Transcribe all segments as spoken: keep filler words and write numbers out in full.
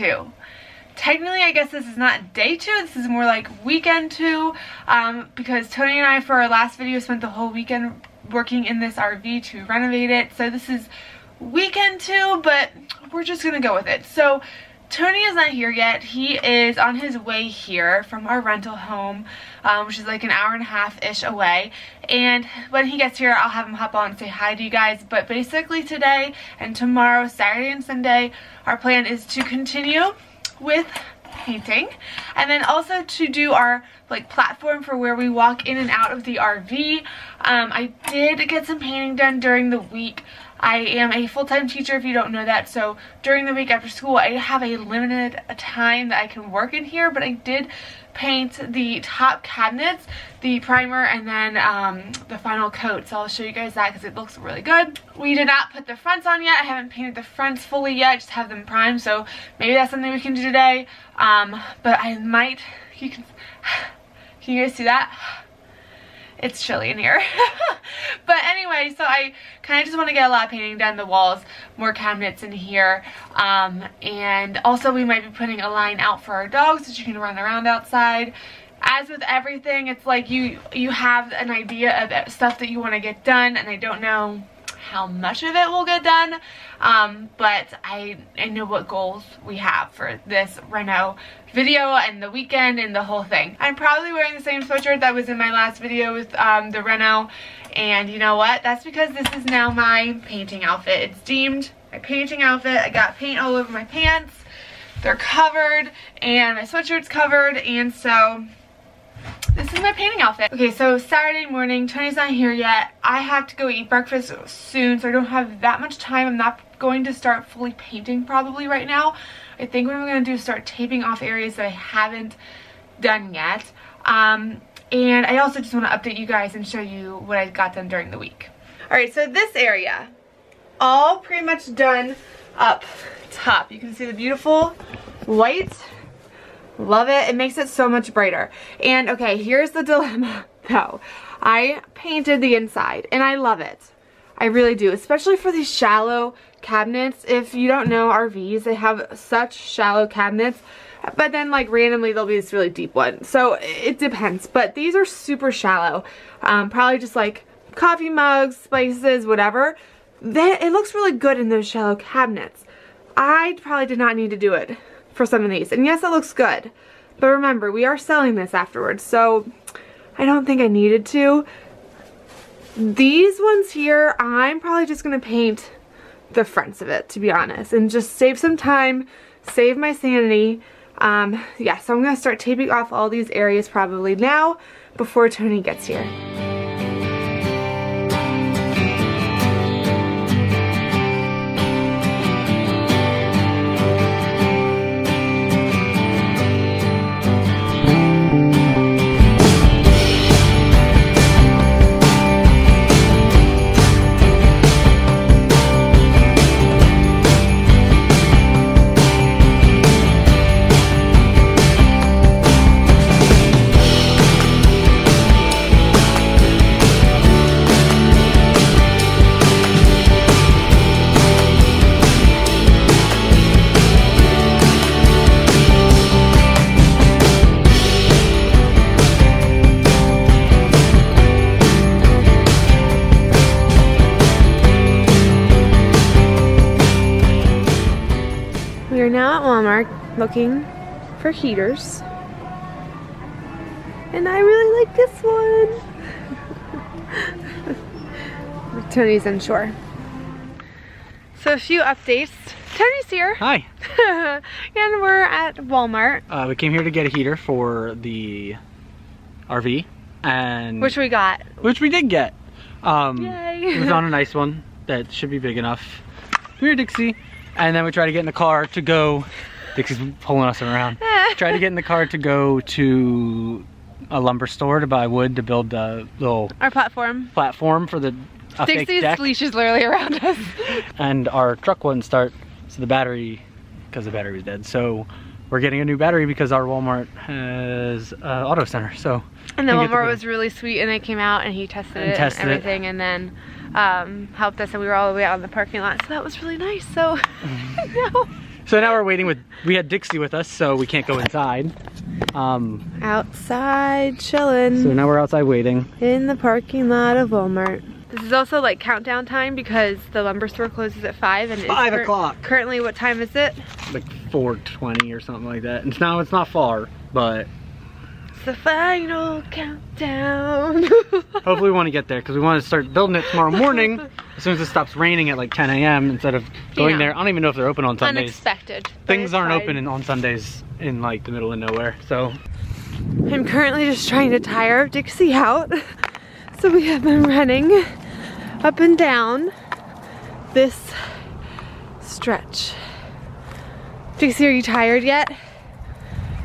two. Technically, I guess this is not day two, this is more like weekend two, um, because Tony and I, for our last video, spent the whole weekend working in this R V to renovate it. So this is weekend two, but we're just gonna go with it. So Tony is not here yet. He is on his way here from our rental home, um, which is like an hour and a half-ish away. And when he gets here, I'll have him hop on and say hi to you guys. But basically today and tomorrow, Saturday and Sunday, our plan is to continue with painting, and then also to do our like platform for where we walk in and out of the R V. Um, I did get some painting done during the week. I am a full-time teacher, if you don't know that, so during the week after school I have a limited time that I can work in here, but I did paint the top cabinets, the primer, and then um, the final coat, so I'll show you guys that because it looks really good. We did not put the fronts on yet. I haven't painted the fronts fully yet, I just have them primed, so maybe that's something we can do today, um, but I might, you can, can you guys see that? It's chilly in here. But anyway, so I kind of just want to get a lot of painting done, the walls, more cabinets in here. Um, and also we might be putting a line out for our dogs that you can run around outside. As with everything, it's like you, you have an idea of stuff that you want to get done, and I don't know how much of it will get done, um, but I, I know what goals we have for this reno video and the weekend and the whole thing. I'm probably wearing the same sweatshirt that was in my last video with um, the reno, and you know what? That's because this is now my painting outfit. It's deemed my painting outfit. I got paint all over my pants. They're covered, and my sweatshirt's covered, and so this is my painting outfit. Okay, so Saturday morning, Tony's not here yet. I have to go eat breakfast soon, so I don't have that much time. I'm not going to start fully painting probably right now. I think what I'm going to do is start taping off areas that I haven't done yet. Um, and I also just want to update you guys and show you what I got done during the week. Alright, so this area, all pretty much done up top. You can see the beautiful white. Love it. It makes it so much brighter. And okay, here's the dilemma though. I painted the inside and I love it. I really do, especially for these shallow cabinets. If you don't know R Vs, they have such shallow cabinets, but then like randomly there'll be this really deep one. So it depends, but these are super shallow. Um, probably just like coffee mugs, spices, whatever. They, it looks really good in those shallow cabinets. I probably did not need to do it for some of these, and yes, it looks good, but remember we are selling this afterwards, so I don't think I needed to. These ones here, I'm probably just gonna paint the fronts of it, to be honest, and just save some time, save my sanity. Um, yeah, so I'm gonna start taping off all these areas probably now before Tony gets here. Looking for heaters, and I really like this one. Tony's unsure. So a few updates. Tony's here. Hi. And we're at Walmart. Uh, we came here to get a heater for the R V, and which we got. Which we did get. Um, Yay. It was on a nice one that should be big enough. Come here, Dixie. And then we tried to get in the car to go. Dixie's pulling us around. Tried to get in the car to go to a lumber store to buy wood to build the little our platform platform for the a Dixie's fake deck. Leash is literally around us, and our truck wouldn't start. So the battery, because the battery was dead. So we're getting a new battery because our Walmart has uh, auto center. So and the Walmart was really sweet, and they came out and he tested and it tested and everything, it. and then um, helped us, and we were all the way out in the parking lot. So that was really nice. So. Mm-hmm. No. So now we're waiting with, we had Dixie with us, so we can't go inside. Um, outside chilling. So now we're outside waiting. In the parking lot of Walmart. This is also like countdown time because the lumber store closes at five and it's five o'clock. Currently, what time is it? Like four twenty or something like that. It's now it's not far, but it's the final countdown. Hopefully, we want to get there because we want to start building it tomorrow morning as soon as it stops raining at like ten A M instead of going yeah. there. I don't even know if they're open on Sundays. Unexpected. Things aren't fine. open in, on Sundays in like the middle of nowhere. So I'm currently just trying to tire Dixie out. So we have been running up and down this stretch. Dixie, are you tired yet?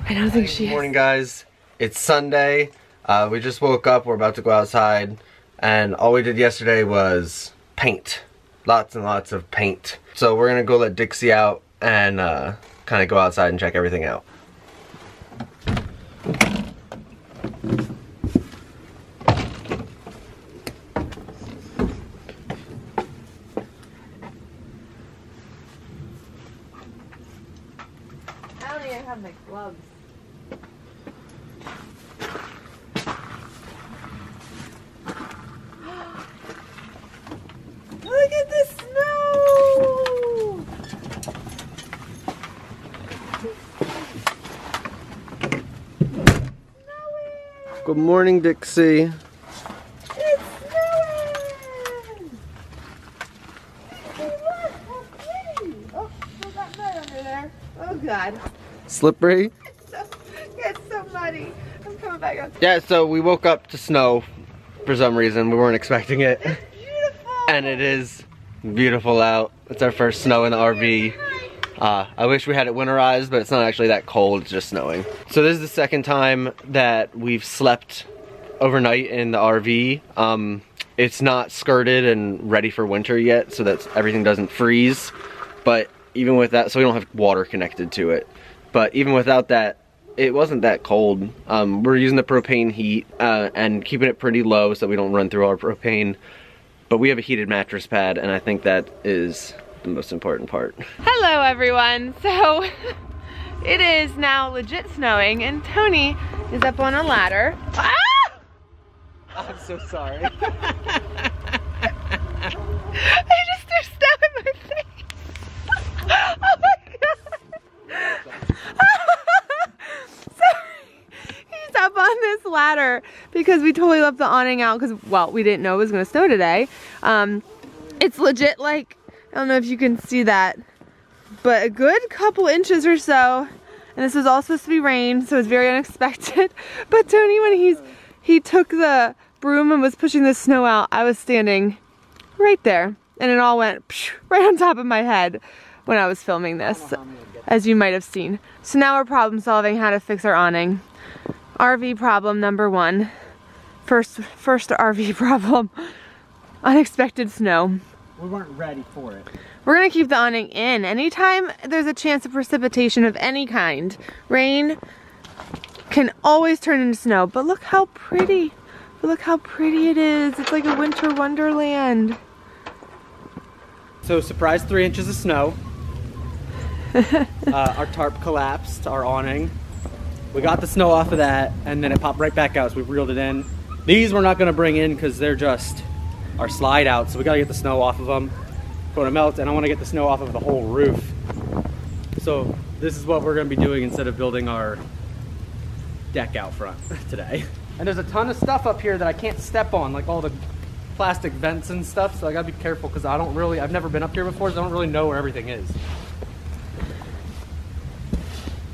I don't think she is. Good morning, guys. It's Sunday. Uh, we just woke up. We're about to go outside. And all we did yesterday was paint. Lots and lots of paint. So we're going to go let Dixie out and uh, kind of go outside and check everything out. Good morning, Dixie. It's snowing! Hey, look, how pretty! Oh, I got mud under there. Oh, God. Slippery? It's so, it's so muddy. I'm coming back up. Yeah, so we woke up to snow for some reason. We weren't expecting it. It's beautiful! And it is beautiful out. It's our first snow in the R V. Uh, I wish we had it winterized, but it's not actually that cold, it's just snowing. So this is the second time that we've slept overnight in the R V. Um, it's not skirted and ready for winter yet, so that everything doesn't freeze. But even with that, so we don't have water connected to it. But even without that, it wasn't that cold. Um, we're using the propane heat uh, and keeping it pretty low so we don't run through our propane. But we have a heated mattress pad, and I think that is the most important part. Hello everyone. So it is now legit snowing and Tony is up on a ladder. Ah! I'm so sorry. I just threw snow in my face. Oh my God. Sorry. He's up on this ladder because we totally left the awning out because, well, we didn't know it was going to snow today. Um, it's legit like, I don't know if you can see that, but a good couple inches or so, and this was all supposed to be rain, so it's very unexpected. But Tony, when he's he took the broom and was pushing the snow out, I was standing right there, and it all went right on top of my head when I was filming this, as you might have seen. So now we're problem solving how to fix our awning. R V problem number one. First, first R V problem. Unexpected snow. We weren't ready for it. We're gonna keep the awning in. Anytime there's a chance of precipitation of any kind, rain can always turn into snow. But look how pretty. Look how pretty it is. It's like a winter wonderland. So surprise, three inches of snow. uh, our tarp collapsed, our awning. We got the snow off of that and then it popped right back out, so we reeled it in. These we're not gonna bring in because they're just our slide out, so we gotta get the snow off of them. It's gonna melt, and I wanna get the snow off of the whole roof. So this is what we're gonna be doing instead of building our deck out front today. And there's a ton of stuff up here that I can't step on, like all the plastic vents and stuff, so I gotta be careful because I don't really, I've never been up here before, so I don't really know where everything is.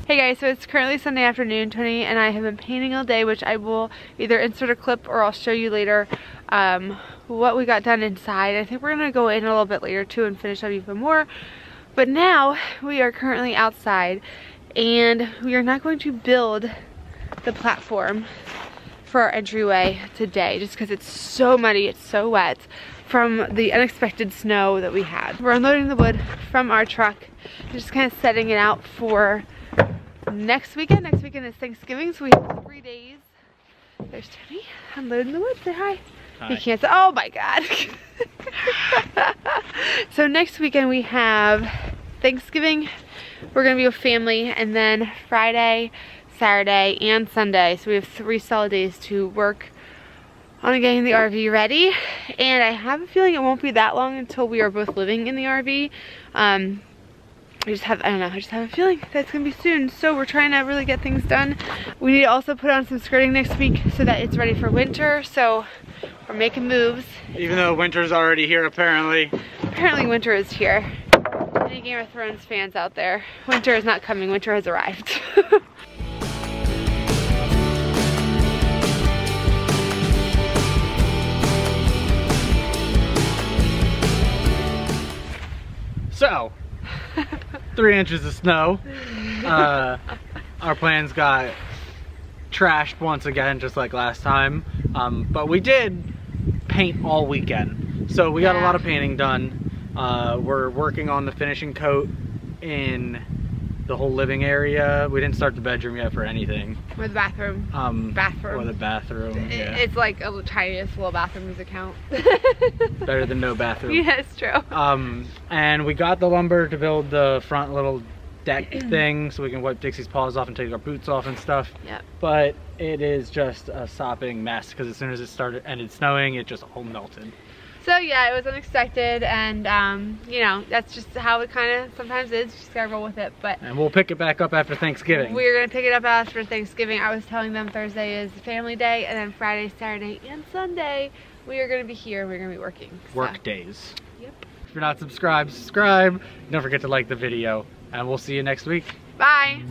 Hey guys, so it's currently Sunday afternoon. Tony and I have been painting all day, which I will either insert a clip or I'll show you later um, what we got done inside. I think we're gonna go in a little bit later too and finish up even more. But now we are currently outside and we are not going to build the platform for our entryway today just because it's so muddy, it's so wet from the unexpected snow that we had. We're unloading the wood from our truck and just kind of setting it out for next weekend. Next weekend is Thanksgiving, so we have three days. There's Tony unloading the wood. Say hi. Hi. He can't say, oh my God. So next weekend we have Thanksgiving, we're gonna be with family, and then Friday, Saturday, and Sunday. So we have three solid days to work on getting the R V ready, and I have a feeling it won't be that long until we are both living in the R V. Um, I just have, I don't know, I just have a feeling that's gonna be soon. So we're trying to really get things done. We need to also put on some skirting next week so that it's ready for winter. So we're making moves. Even though winter's already here, apparently. Apparently winter is here. Any Game of Thrones fans out there, winter is not coming, winter has arrived. So, three inches of snow. Uh, our plans got trashed once again, just like last time. Um, but we did paint all weekend. So we got yeah. a lot of painting done. Uh, we're working on the finishing coat in the whole living area. We didn't start the bedroom yet for anything. Or the bathroom. Um, bathroom. Or the bathroom, it, yeah. It's like a tiniest little bathroom to count. Better than no bathroom. Yeah, it's true. Um, and we got the lumber to build the front little deck thing so we can wipe Dixie's paws off and take our boots off and stuff. Yep. But it is just a sopping mess because as soon as it started ended snowing, it just all melted. So yeah, it was unexpected, and um, you know, that's just how it kind of sometimes is. You just gotta roll with it. But and we'll pick it back up after Thanksgiving. We're gonna pick it up after Thanksgiving. I was telling them Thursday is family day, and then Friday, Saturday, and Sunday we are gonna be here. We're gonna be working. So. Work days. Yep. If you're not subscribed, subscribe. Don't forget to like the video, and we'll see you next week. Bye.